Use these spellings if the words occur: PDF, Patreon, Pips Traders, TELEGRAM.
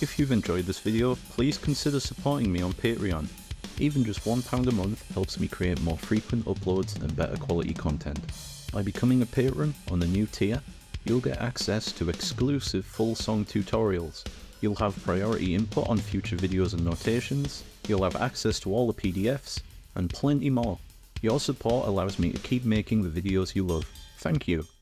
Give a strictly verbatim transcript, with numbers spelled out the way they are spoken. If you've enjoyed this video, please consider supporting me on Patreon. Even just one pound a month helps me create more frequent uploads and better quality content. By becoming a patron on the new tier, you'll get access to exclusive full song tutorials, you'll have priority input on future videos and notations, you'll have access to all the P D Fs, and plenty more. Your support allows me to keep making the videos you love. Thank you.